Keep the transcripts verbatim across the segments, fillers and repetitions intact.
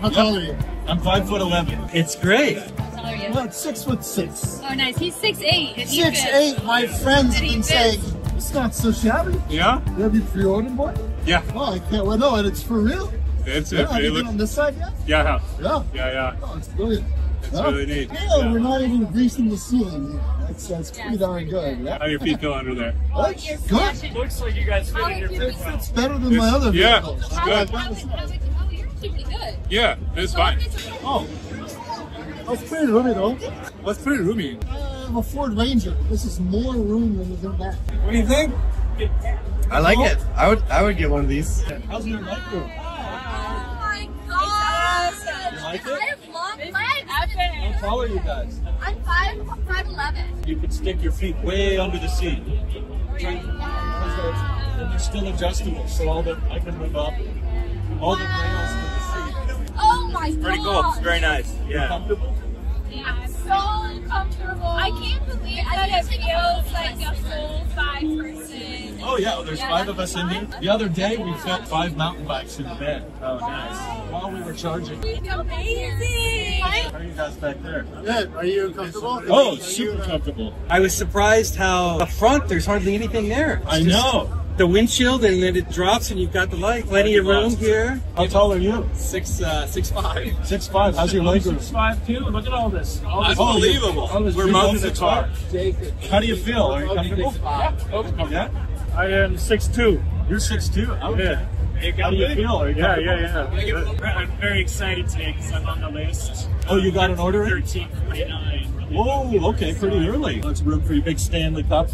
How tall are you? I'm five foot eleven. It's great. How tall are you? Well, six foot six. Oh, nice. He's six eight. Six fits. eight. My friends been saying it's not so shabby. Yeah. You have your pre-order, boy? Yeah. Oh, I can't wait. No, and it's for real. That's yeah, it. Have you been on this side yet? Yeah. Yeah. Yeah. Yeah. Oh, it's brilliant. It's huh? really neat. Yeah, yeah, we're not even greasing the ceiling. Yeah, that's that's yeah, pretty darn good. Yeah? How do your feet feel under there? Oh, good. Good. Looks like you guys fit in your feet. It's better than it's, my other yeah, vehicles. It's good. How was, how was, oh, yours should be good. Yeah, it's fine. Oh, that's pretty roomy though. That's pretty roomy. Uh, I'm a Ford Ranger. This is more room than the back. What do you think? I like oh. it. I would I would get one of these. How's your life going? Oh my God! You like it? I have long legs. How tall are you guys? I'm five, five eleven. You could stick your feet way under the seat. Right? Wow. And they're still adjustable, so all the I can move up. All wow. the rails to the seat. Oh my God! Pretty cool. It's very nice. Yeah. You're comfortable? Yeah. I'm so comfortable. I can't believe I that it feels like a full five person. Oh yeah, well, there's yeah, five of us fun. in here. The other day we fit five mountain bikes in the bed. Oh nice. While we were charging. Amazing. How are you guys back there? Good. Are you comfortable? Oh, super comfortable. I was surprised how up front there's hardly anything there. It's I know. The windshield, and then it drops, and you've got the light. Plenty of room here. How tall are you? Six, uh, six five. Six five. How's your leg? Six five too. Look at all this. All this Unbelievable. All this We're mounting the car. How do you feel? Are you comfortable? Yeah. yeah. I am six two. You're six two. Okay. Yeah. How do you feel? Are you yeah, yeah, yeah. I'm very excited today because I'm on the list. Oh, you got an order? Thirteen forty nine. Oh, okay, pretty early. That's room for your big Stanley Cup.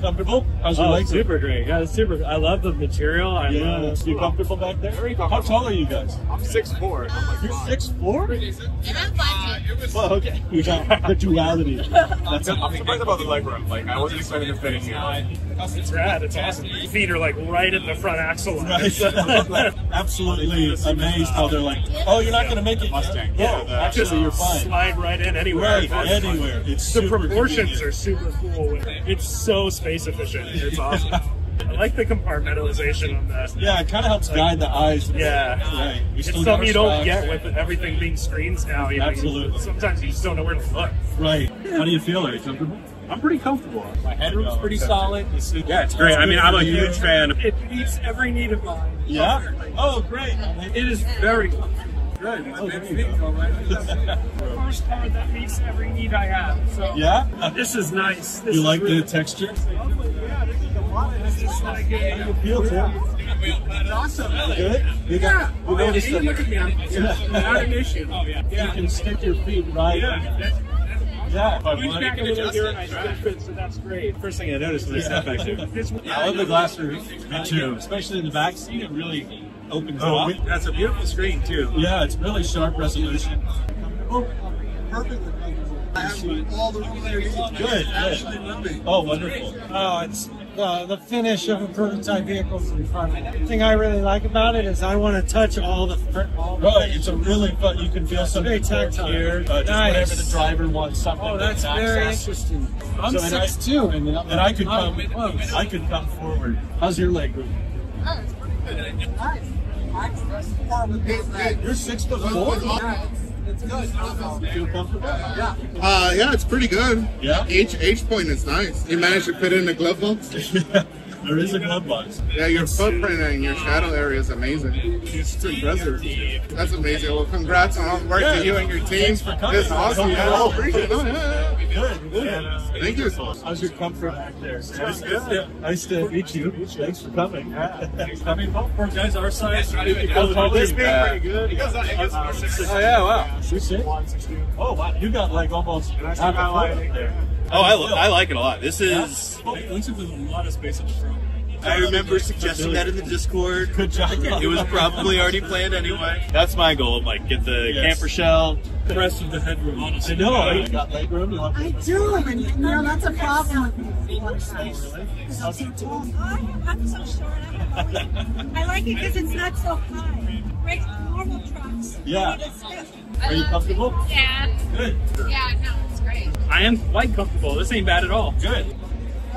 Comfortable? How's your oh, legs? Super great. Yeah, it's super. I love the material. I yeah, love you comfortable back there? Very comfortable. How tall are you guys? I'm six four. Uh, You're six four? Pretty decent. Uh, it was... Well, okay. We got the duality. I'm surprised about the leg room. Like, I wasn't excited to fit in here. It's rad. It's awesome. Your feet are like right in the front axle. Right. Absolutely amazed how they're like, oh, you're not going to make it. Mustang. Yeah, yeah actually, so you're fine. Slide right in anywhere. Right, anywhere. It's the proportions convenient. are super cool. It's so space efficient. It's awesome. Yeah. I like the compartmentalization on that. Yeah, it kind of helps like, guide the eyes. Yeah. Right. It's something you don't get with everything being screens now. You Absolutely. Know, sometimes you just don't know where to look. Right. How do you feel? Are you comfortable? I'm pretty comfortable. My headroom's pretty solid. Yeah, it's great. I mean, I'm a huge fan. It meets every need of mine. Yeah? Oh, great. It is very comfortable. Good. Oh, the first car that meets every need I have. So yeah, this is nice. This you is like really the texture? Lovely. Yeah, this is a lot. This is like a appeal to It's awesome. Good. You got, yeah. We're you look at me. It's yeah. not an issue. Oh yeah. yeah. You can stick your feet right. Yeah. That's, Yeah, but we back a little here and I still fit, so that's great. First thing I noticed was yeah. this effective. Yeah, I love the glass roof. Me too. Especially in the back seat, it really opens oh, up. That's a beautiful screen too. Yeah, it's really sharp resolution. Oh, perfectly comfortable. I have all the room there. Good. Good. Absolutely. Oh, wonderful. Oh, it's the, the finish of a prototype vehicle's in front of me. The thing I really like about it is I want to touch all the all the Right, it's a really fun, you can feel something It's very tactile. Here, uh, just nice. Whenever the driver wants something. Oh, that's very access. interesting. I'm six two, and, and I could come, close. I could come forward. How's your leg room? Oh, it's pretty good. Nice. You're six foot four? Yeah, it's, it's good. Feel comfortable? Yeah. Uh, yeah, it's pretty good. Yeah. H H point is nice. You managed to fit in the glove box? There is a glove box. Yeah, your footprint and your shadow area is amazing. It's impressive. That's amazing. Well, congrats on all the work yeah. to you and your team. Thanks for coming. It's awesome. Yeah. Oh, appreciate it. No, yeah. Good, good. Yeah, no, Thank you. How's your comfort back there? Nice, nice, to, nice to meet you. Thanks for coming. Yeah. I mean, for guys our size, yeah, you know, uh, this being uh, pretty good. Uh, uh, oh, yeah, wow. Yeah. Oh, wow. You got like almost half a foot there. Oh, I, I like it a lot. This is... Yeah. It looks like there's a lot of space in the front. I remember suggesting that in the Discord. Good job. It was probably already planned anyway. That's my goal, like get the yes. camper shell. The rest of the headroom. Honestly. I know. Uh, you got leg room. I do, and you know, that's a problem. Because I'm so tall. I'm so short. I'm going. I like it because it's not so high. Right, normal trucks. Yeah. Are you comfortable? Yeah. Good. Yeah, no, it's great. I am quite comfortable. This ain't bad at all. Good.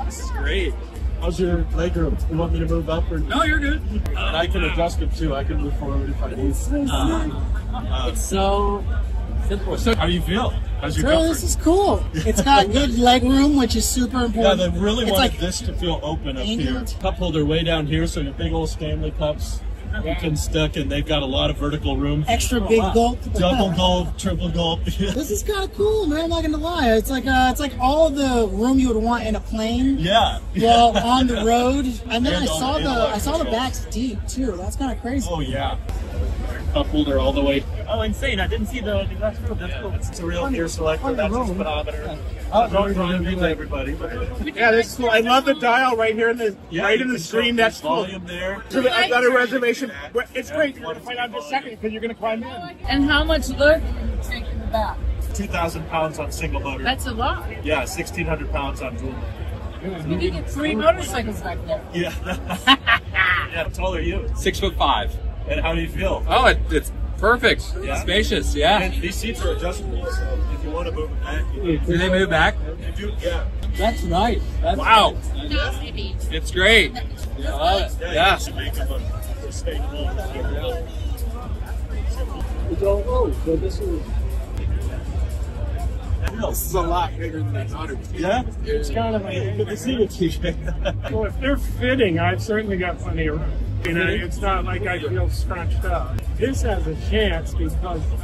This is great. How's your leg room? You want me to move up or? No, you're good. And I can adjust it too. I can move forward if I need. Uh, it's so simple. So how do you feel? How's your comfort? This is cool. It's got good leg room, which is super important. Yeah, they really it's wanted like this to feel open up angled. Here. Cup holder way down here, so your big old Stanley cups you can stick, and they've got a lot of vertical room. Extra big oh, wow. gulp. Double gulp, triple gulp. This is kind of cool, man. I'm not gonna lie. It's like uh, it's like all the room you would want in a plane. Yeah. Well, on the road, and then and I saw the, the I saw controls. The back's deep too. That's kind of crazy. Oh yeah. Cup holder all the way. Oh, insane! I didn't see the glass room. That's yeah, cool. It's a real on, ear selector. That's a speedometer. I'm going to meet everybody. Yeah, this is cool. I love the dial right here in the yeah, right in the screen. That's cool. There. So I've got a reservation. It's yeah, great. You're going to find out in a second because you're going to climb in. And how much load are you taking in the back? Two thousand pounds on single motor. That's a lot. Yeah, sixteen hundred pounds on dual motor. You can get three motorcycles back there. Yeah. Yeah. How tall are you? Six foot five. And how do you feel? Oh, it, it's perfect. Yeah. It's spacious, yeah. And these seats are adjustable, so if you want to move them back, you can. Do they move back? They do, yeah. That's nice. That's wow. Nice. That's it's great. Yeah, I love it. Yeah. Yeah. You can make them sustainable. Yeah. Oh, so this is... This is a lot bigger than that otter. Yeah? It's kind of like... Good to see you, T J. Well, if they're fitting, I've certainly got plenty of room. You know, it's not like I feel scrunched up. This has a chance because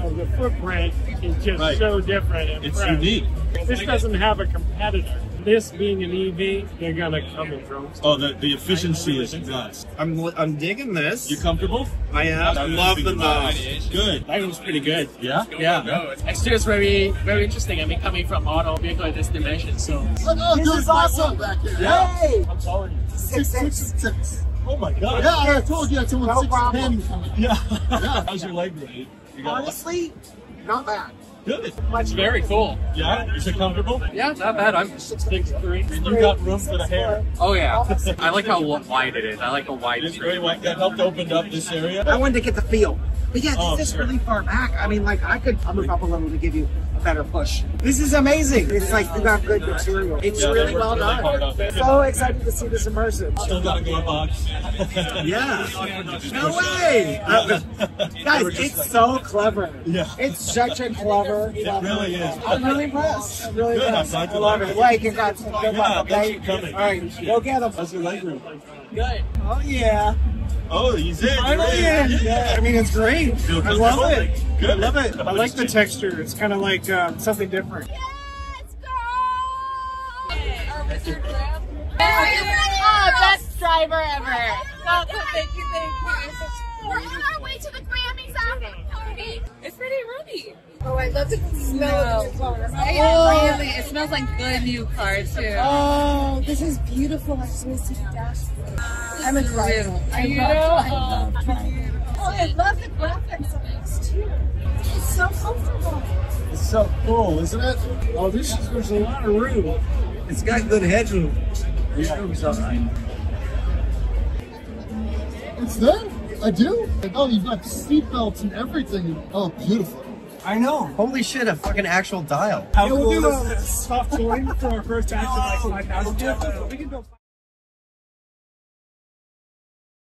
of the footprint is just right. so different. And it's fresh. Unique. This doesn't have a competitor. This being an E V, they're gonna come in droves. Oh, the the efficiency is nuts. I'm I'm digging this. You comfortable? I am. I love the nose. Good. That was pretty good. Yeah. Yeah. No, it's just very very interesting. I mean, coming from auto vehicle at this dimension, so. Look, oh, this, this is awesome. Back here. Yay! I'm sorry. Six six six. six. Oh my God! Yeah, I told you that's only six ten. Yeah. How's your leg room? You honestly, not bad. Good. It's very cool. Yeah. Is it comfortable? Yeah, not bad. I'm six three. And you got room for the hair. Oh yeah. I like how wide it is. I like how wide it's really wide. That helped open up this area. I wanted to get the feel. But yeah, this oh, is sure. really far back. I mean, like, I could move up a little to give you a better push. This is amazing. It's like, you got good material. It's yeah, really well really done. So excited to see this immersive. Still got a glove box. Yeah. No way! Guys, it's so clever. Yeah. It's such a clever. It really is. I'm really impressed. I'm really impressed. I love it. Like, you got some good luck. Okay? All right, go get them. How's your legroom? Good. Oh, yeah. Oh, he's in. Yeah. Yeah. I mean, it's great. I love it. Good. I love it. I like the texture. It's kind of like uh, something different. Yeah, let's go! Oh, Mister Graham. Oh, best driver ever. Oh, thank you, thank you. We're on our way to the Grammys after. It's pretty roomy. Oh, I love the smell of the car. Oh, really. It smells like the new car, too. Oh, this is beautiful. I'm supposed to see the dashboard. I'm a driver. I love, I love Oh, I love the graphics of this, too. It's so comfortable. It's so cool, isn't it? Oh, this is, there's a lot of room. It's got good headroom. This room's all right. It's there. I do. Oh, you've got seatbelts and everything. Oh, beautiful. I know. Holy shit, a fucking actual dial. How yeah, we'll cool do a soft touring for our first action like five thousand. We can go.